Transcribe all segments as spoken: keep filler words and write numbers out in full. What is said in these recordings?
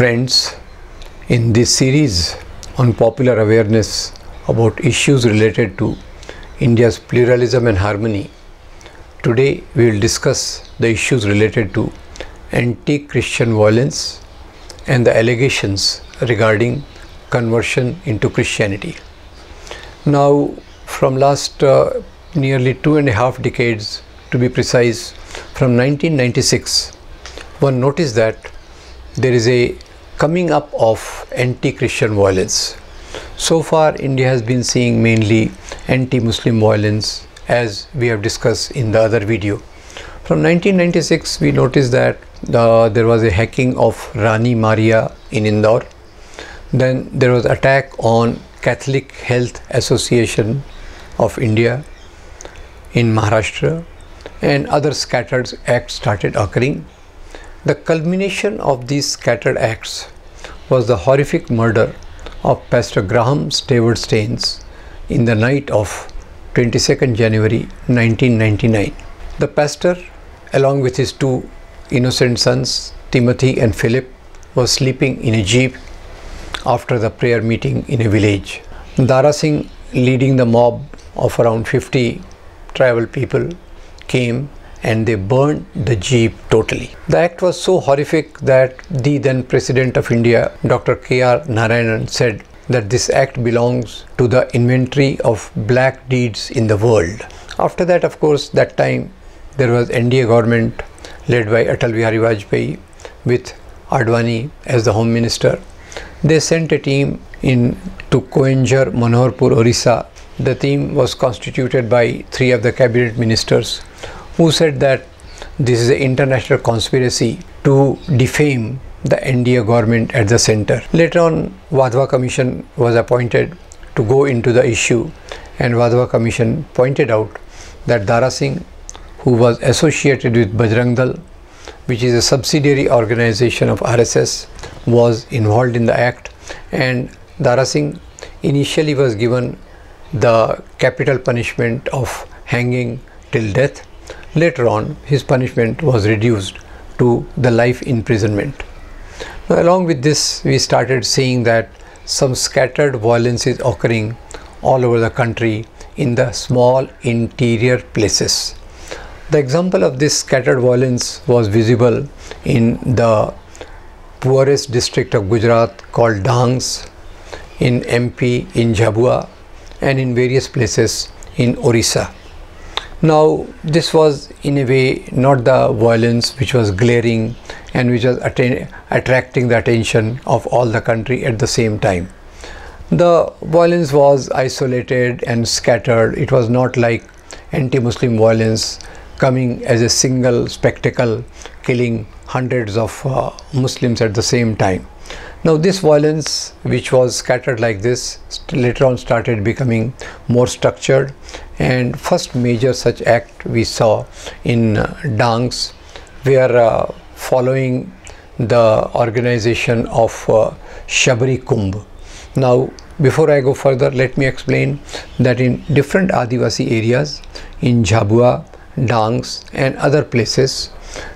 Friends, in this series on popular awareness about issues related to India's pluralism and harmony, today we will discuss the issues related to anti-Christian violence and the allegations regarding conversion into Christianity. Now, from last uh, nearly two and a half decades, to be precise, from nineteen ninety-six, one noticed that there is a coming up of anti-Christian violence. So far, India has been seeing mainly anti-Muslim violence, as we have discussed in the other video. From nineteen ninety-six, we noticed that uh, there was a hacking of Rani Maria in Indore. Then there was attack on Catholic Health Association of India in Maharashtra, and other scattered acts started occurring. The culmination of these scattered acts was the horrific murder of Pastor Graham Staines in the night of twenty-second January nineteen ninety-nine. The pastor, along with his two innocent sons, Timothy and Philip, was sleeping in a jeep after the prayer meeting in a village. Dara Singh, leading the mob of around fifty tribal people, came and they burned the jeep totally. The act was so horrific that the then President of India, Doctor K. R. Narayanan, said that this act belongs to the inventory of black deeds in the world. After that, of course, that time there was N D A government led by Atal Bihari Vajpayee with Advani as the Home Minister. They sent a team in to Keonjhar, Manoharpur, Orissa. The team was constituted by three of the cabinet ministers, who said that this is an international conspiracy to defame the N D A government at the center. Later on, Wadwa Commission was appointed to go into the issue, and Wadwa Commission pointed out that Dara Singh, who was associated with Bajrang Dal, which is a subsidiary organization of R S S, was involved in the act, and Dara Singh initially was given the capital punishment of hanging till death. Later on, his punishment was reduced to the life imprisonment. Now, along with this, we started seeing that some scattered violence is occurring all over the country in the small interior places. The example of this scattered violence was visible in the poorest district of Gujarat called Dangs, in M P, in Jhabua, and in various places in Orissa. Now, this was in a way not the violence which was glaring and which was atta attracting the attention of all the country at the same time. The violence was isolated and scattered. It was not like anti-Muslim violence coming as a single spectacle, killing hundreds of uh, Muslims at the same time. Now, this violence, which was scattered like this, later on started becoming more structured, and first major such act we saw in uh, Dangs, where uh, following the organization of uh, Shabari Kumbh. Now, before I go further, let me explain that in different Adivasi areas, in Jhabua, Dangs and other places,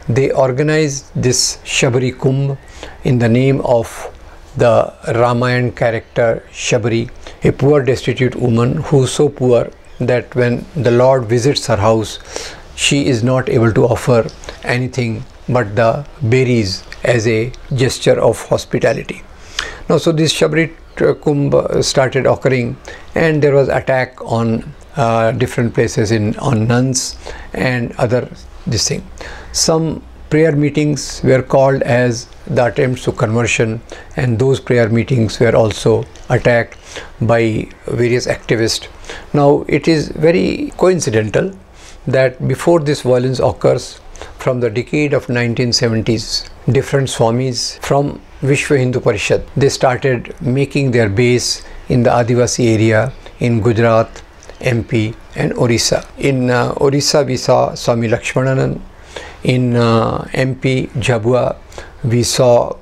they organized this Shabari Kumbh in the name of the Ramayana character Shabari, a poor destitute woman who is so poor that when the Lord visits her house, she is not able to offer anything but the berries as a gesture of hospitality. Now, so this Shabari Kumbh started occurring, and there was attack on uh, different places in on nuns and other this thing. Some prayer meetings were called as the attempts to conversion, and those prayer meetings were also attacked by various activists. Now, it is very coincidental that before this violence occurs, from the decade of nineteen seventies, different Swamis from Vishwa Hindu Parishad, they started making their base in the Adivasi area in Gujarat, M P and Orissa. In uh, Orissa, we saw Swami Lakshmanananda. In uh, M P, Jhabua, we saw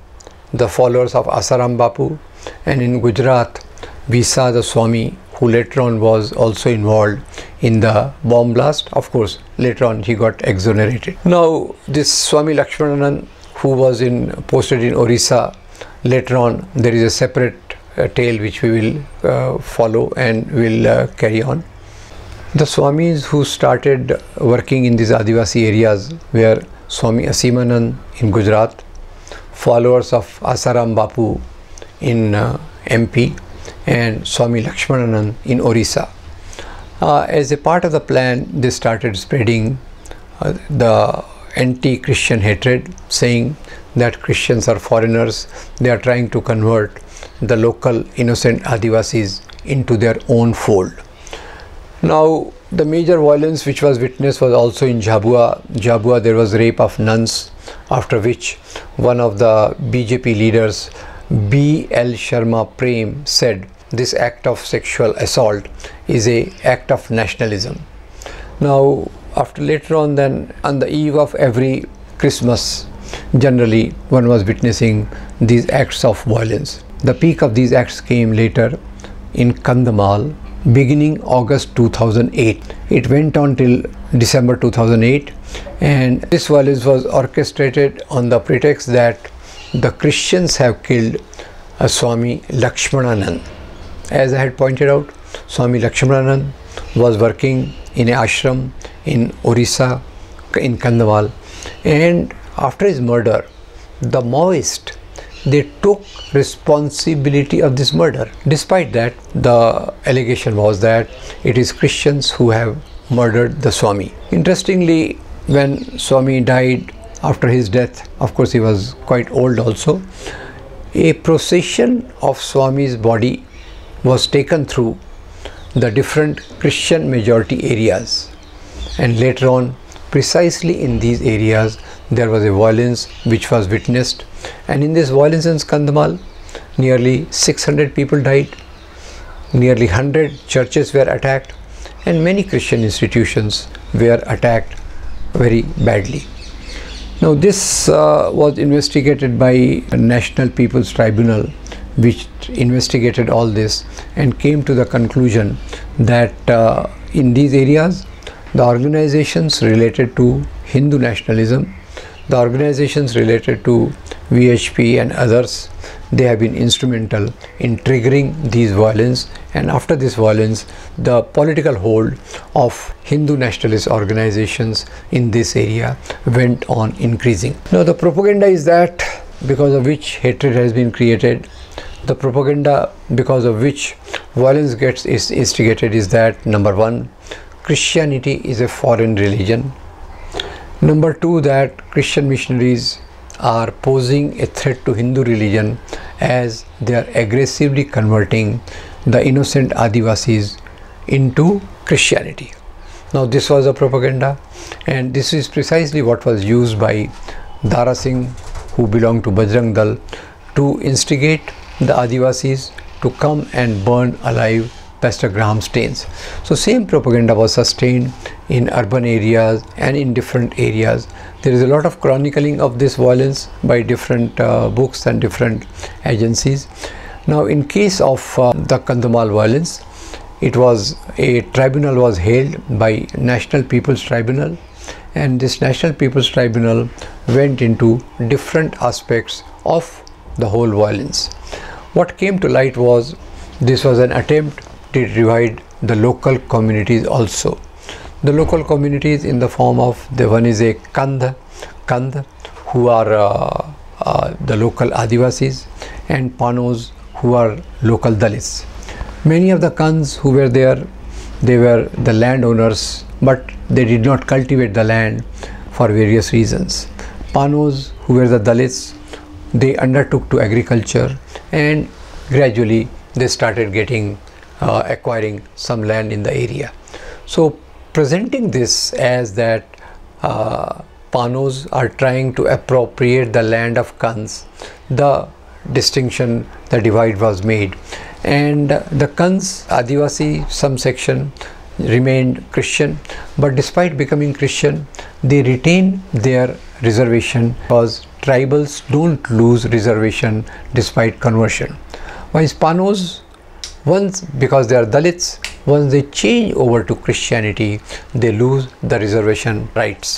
the followers of Asaram Bapu, and in Gujarat, we saw the Swami who later on was also involved in the bomb blast. Of course, later on he got exonerated. Now, this Swami Lakshmanananda, who was in, posted in Orissa, Later on, there is a separate uh, tale which we will uh, follow and will uh, carry on. The Swamis who started working in these Adivasi areas were Swami Aseemanand in Gujarat, followers of Asaram Bapu in uh, M P, and Swami Lakshmanananda in Orissa. Uh, as a part of the plan, they started spreading uh, the anti-Christian hatred, saying that Christians are foreigners, they are trying to convert the local innocent Adivasis into their own fold. Now, the major violence which was witnessed was also in Jhabua. Jhabua, there was rape of nuns, after which one of the B J P leaders, B. L. Sharma Prem, said this act of sexual assault is an act of nationalism. Now, after later on, then on the eve of every Christmas, generally one was witnessing these acts of violence. The peak of these acts came later in Kandhamal, beginning August two thousand eight. It went on till December two thousand eight, and this violence was orchestrated on the pretext that the Christians have killed uh, Swami Lakshmanananda. As I had pointed out, Swami Lakshmanananda was working in an ashram in Orissa, in Kandhamal, and after his murder, the Maoists, they took responsibility of this murder. Despite that, the allegation was that it is Christians who have murdered the Swami. Interestingly, when Swami died, after his death, of course he was quite old also, a procession of Swami's body was taken through the different Christian majority areas, and later on, precisely in these areas, there was a violence which was witnessed, and in this violence in Kandhamal, nearly six hundred people died, nearly one hundred churches were attacked, and many Christian institutions were attacked very badly. Now this uh, was investigated by National People's Tribunal, which investigated all this and came to the conclusion that uh, in these areas, the organizations related to Hindu nationalism, the organizations related to V H P and others, they have been instrumental in triggering these violence, and after this violence, the political hold of Hindu nationalist organizations in this area went on increasing. Now the propaganda is that because of which hatred has been created, the propaganda because of which violence gets is instigated is that, number one, Christianity is a foreign religion. Number two, that Christian missionaries are posing a threat to Hindu religion as they are aggressively converting the innocent Adivasis into Christianity. Now this was a propaganda, and this is precisely what was used by Dara Singh, who belonged to Bajrang Dal, to instigate the Adivasis to come and burn alive Pastor Graham Staines. So same propaganda was sustained in urban areas and in different areas. There is a lot of chronicling of this violence by different uh, books and different agencies. Now in case of uh, the Kandhamal violence, it was a tribunal was held by National People's Tribunal, and this National People's Tribunal went into different aspects of the whole violence. What came to light was this was an attempt to divide the local communities also. The local communities in the form of Devaneze Kandha, Kandha, who are uh, uh, the local Adivasis, and Panos, who are local Dalits. Many of the Kands who were there, they were the landowners, but they did not cultivate the land for various reasons. Panos, who were the Dalits, they undertook to agriculture, and gradually they started getting Uh, acquiring some land in the area. So presenting this as that uh, Panos are trying to appropriate the land of Kans, the distinction, the divide was made, and the Kans, Adivasi, some section remained Christian, but despite becoming Christian, they retain their reservation because tribals don't lose reservation despite conversion. While Panos, once, because they are Dalits, once they change over to Christianity, they lose the reservation rights.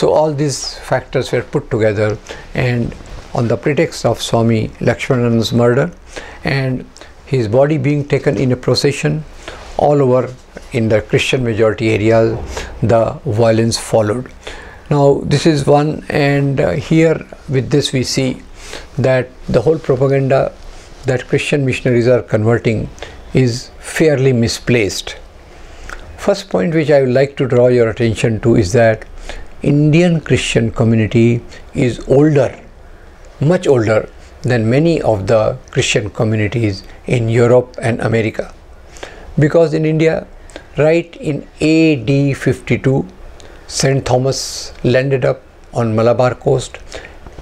So all these factors were put together, and on the pretext of Swami Lakshmanananda's murder, and his body being taken in a procession all over in the Christian majority areas, the violence followed. Now this is one, and uh, here with this we see that the whole propaganda that Christian missionaries are converting is fairly misplaced. First point which I would like to draw your attention to is that Indian Christian community is older, much older than many of the Christian communities in Europe and America, because in India, right in A D fifty-two, Saint Thomas landed up on Malabar coast.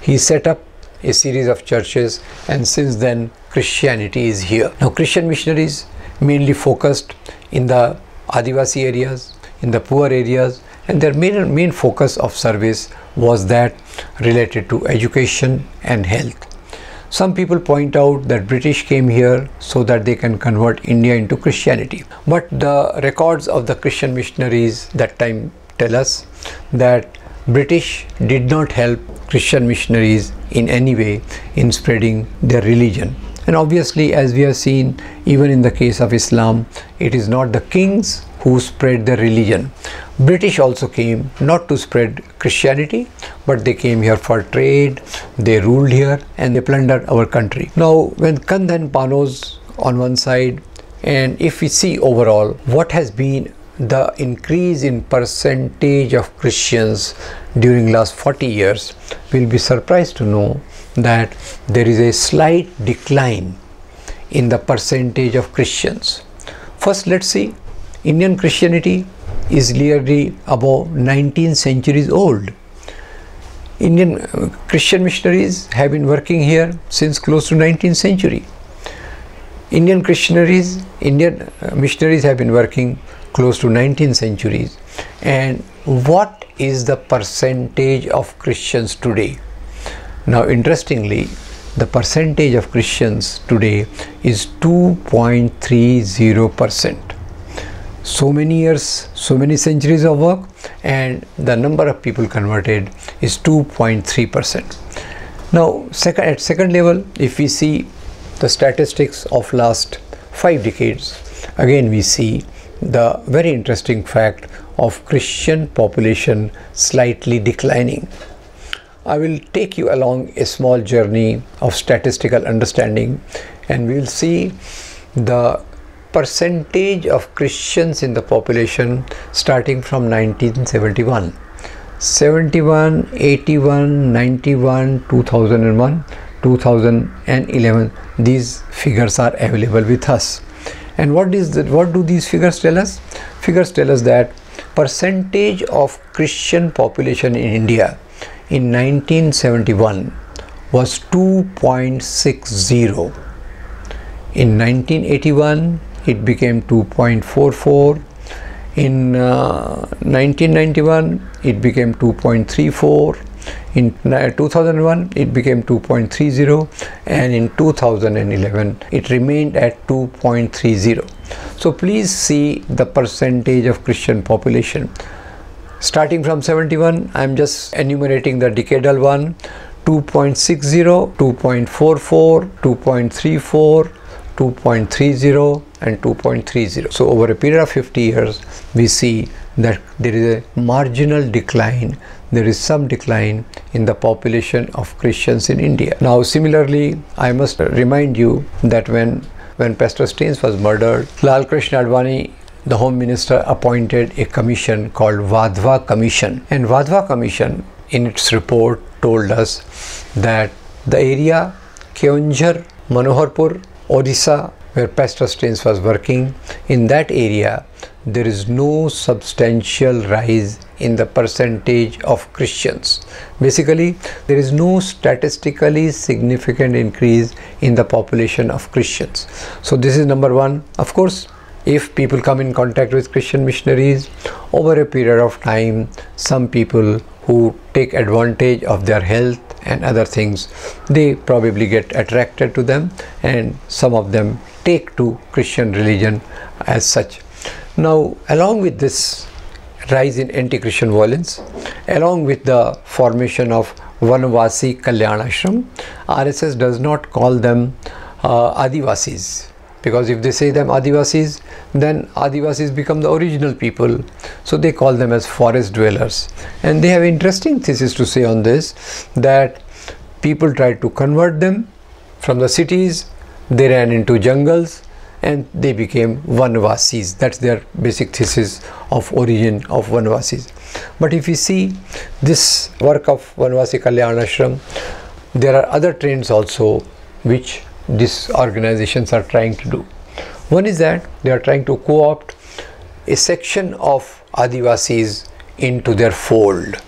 He set up a series of churches, and since then Christianity is here. Now Christian missionaries mainly focused in the Adivasi areas, in the poor areas, and their main, main focus of service was that related to education and health. Some people point out that British came here so that they can convert India into Christianity. But the records of the Christian missionaries that time tell us that British did not help Christian missionaries in any way in spreading their religion. And obviously, as we have seen, even in the case of Islam, it is not the kings who spread their religion. British also came not to spread Christianity, but they came here for trade, they ruled here, and they plundered our country. Now, when Kandha and Panos on one side, and if we see overall what has been the increase in percentage of Christians during last forty years, we'll be surprised to know that there is a slight decline in the percentage of Christians. First, let's see, Indian Christianity is nearly about nineteen centuries old. Indian uh, Christian missionaries have been working here since close to nineteenth century. Indian Christianaries, Indian uh, missionaries have been working close to nineteenth centuries. And what is the percentage of Christians today? Now, interestingly, the percentage of Christians today is two point three zero percent. So many years, so many centuries of work, and the number of people converted is two point three percent. Now, second, at second level, if we see the statistics of last five decades, again we see the very interesting fact of Christian population slightly declining. I will take you along a small journey of statistical understanding, and we will see the percentage of Christians in the population starting from nineteen seventy-one. seventy-one, eighty-one, ninety-one, two thousand one, two thousand eleven, these figures are available with us. And what is that? What do these figures tell us? Figures tell us that percentage of Christian population in India in nineteen seventy-one was two point six zero. In nineteen eighty-one, it became two point four four. In uh, nineteen ninety-one, it became two point three four. In two thousand one, it became two point three zero, and in two thousand eleven, it remained at two point three zero. So please see the percentage of Christian population. Starting from seventy-one, I am just enumerating the decadal one, two point six zero, two point four four, two point three four, two point three zero, and two point three zero. So over a period of fifty years, we see that there is a marginal decline. There is some decline in the population of Christians in India. Now, similarly, I must remind you that when, when Pastor Staines was murdered, Lal Krishna Advani, the Home Minister, appointed a commission called Wadwa Commission. And Wadwa Commission, in its report, told us that the area Keonjhar, Manoharpur, Odisha, where Pastor Staines was working, in that area, there is no substantial rise in the percentage of Christians. Basically, there is no statistically significant increase in the population of Christians. So this is number one. Of course, if people come in contact with Christian missionaries, over a period of time, some people who take advantage of their health and other things, they probably get attracted to them, and some of them take to Christian religion as such. Now, along with this rise in anti-Christian violence, along with the formation of Vanavasi Kalyan Ashram. R S S does not call them uh, Adivasis, because if they say them Adivasis, then Adivasis become the original people, so they call them as forest dwellers. And they have interesting thesis to say on this, that people tried to convert them from the cities, they ran into jungles, and they became Vanavasis. That's their basic thesis of origin of Vanavasis. But if you see this work of Vanavasi Kalyan Ashram, there are other trends also which these organizations are trying to do. One is that they are trying to co-opt a section of Adivasis into their fold.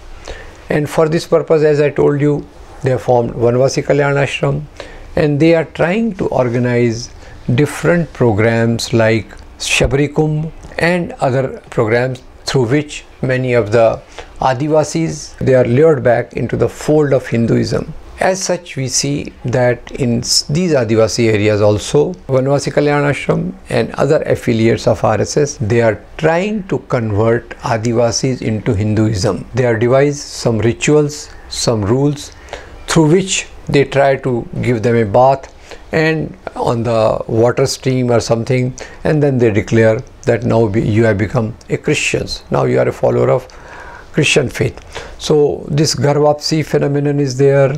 And for this purpose, as I told you, they have formed Vanavasi Kalyan Ashram, and they are trying to organize different programs like Shabari Kumbh and other programs through which many of the Adivasis, they are lured back into the fold of Hinduism. As such, we see that in these Adivasi areas also, Vanavasi Kalyan Ashram and other affiliates of R S S, they are trying to convert Adivasis into Hinduism. They have devised some rituals, some rules, through which they try to give them a bath and on the water stream or something, and then they declare that now you have become a Christian, now you are a follower of Christian faith. So this Garvapsi phenomenon is there,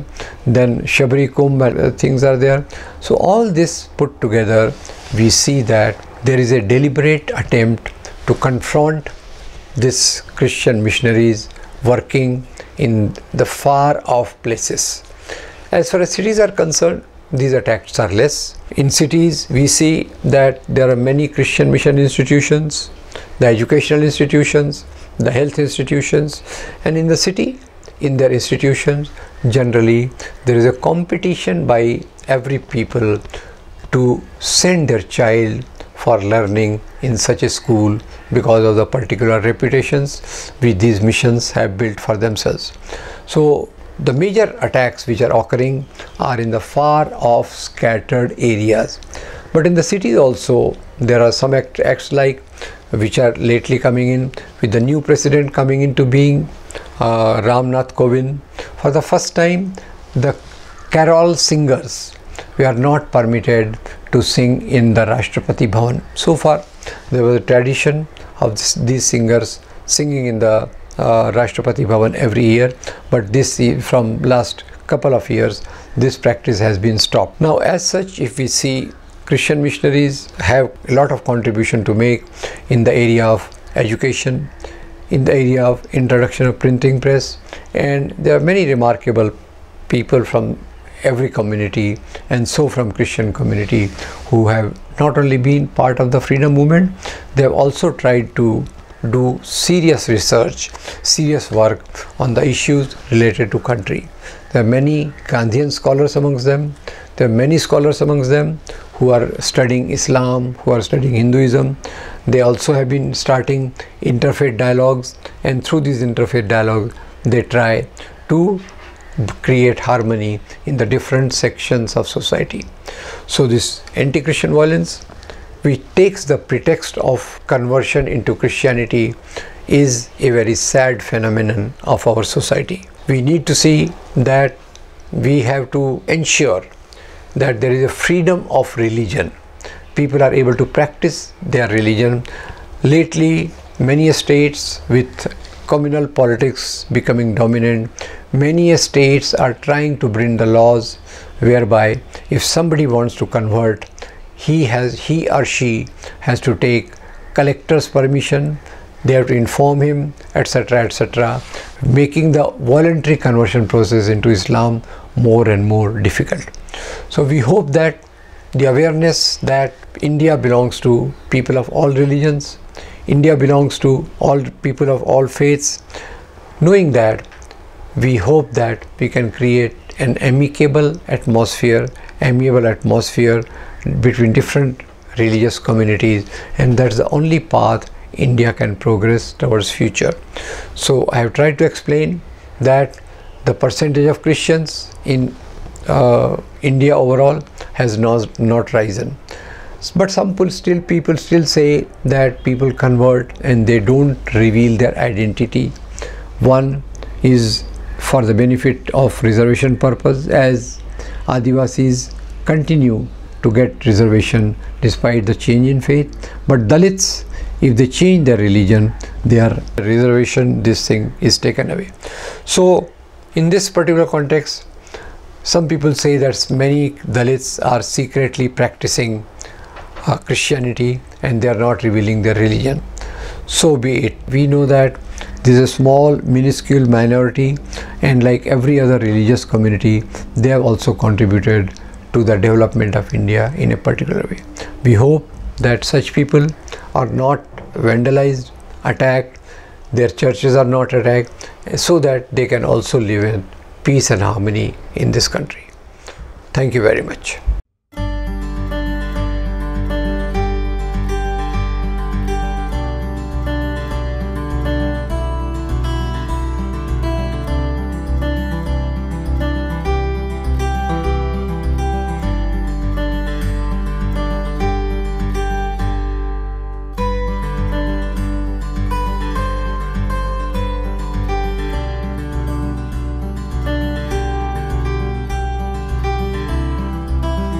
then Shabari Kumbh things are there. So all this put together, we see that there is a deliberate attempt to confront this Christian missionaries working in the far-off places. As far as cities are concerned, these attacks are less. In cities, we see that there are many Christian mission institutions, the educational institutions, the health institutions, and in the city, in their institutions, generally there is a competition by every people to send their child for learning in such a school because of the particular reputations which these missions have built for themselves. So the major attacks which are occurring are in the far off scattered areas. But in the cities also, there are some act, acts like which are lately coming in with the new president coming into being, uh, Ram Nath Kovind. For the first time, the carol singers we are not permitted to sing in the Rashtrapati Bhavan. So far, there was a tradition of this, these singers singing in the uh, Rashtrapati Bhavan every year, but this from last couple of years, this practice has been stopped. Now, as such, if we see, Christian missionaries have a lot of contribution to make in the area of education, in the area of introduction of printing press, and there are many remarkable people from every community and so from Christian community who have not only been part of the freedom movement, they have also tried to do serious research, serious work on the issues related to country. There are many Gandhian scholars amongst them, there are many scholars amongst them who are studying Islam, who are studying Hinduism. They also have been starting interfaith dialogues, and through these interfaith dialogues, they try to create harmony in the different sections of society. So this anti-Christian violence, which takes the pretext of conversion into Christianity, is a very sad phenomenon of our society. We need to see that we have to ensure that there is a freedom of religion. People are able to practice their religion. Lately, many states with communal politics becoming dominant, many states are trying to bring the laws whereby if somebody wants to convert, he has, he or she has to take collector's permission, they have to inform him, et cetera, et cetera, making the voluntary conversion process into Islam more and more difficult. So we hope that the awareness that India belongs to people of all religions, India belongs to all people of all faiths, knowing that, we hope that we can create an amicable atmosphere, amiable atmosphere between different religious communities, and that's the only path India can progress towards future. So I have tried to explain that the percentage of Christians in uh, India overall has not, not risen. But some people still, people still say that people convert and they don't reveal their identity. One is for the benefit of reservation purpose, as Adivasis continue to get reservation despite the change in faith. But Dalits, if they change their religion, their reservation, this thing is taken away. So in this particular context, some people say that many Dalits are secretly practicing uh, Christianity and they are not revealing their religion. So be it. We know that this is a small, minuscule minority, and like every other religious community, they have also contributed to the development of India in a particular way. We hope that such people are not vandalized, attacked, their churches are not attacked, so that they can also live in peace and harmony in this country. Thank you very much.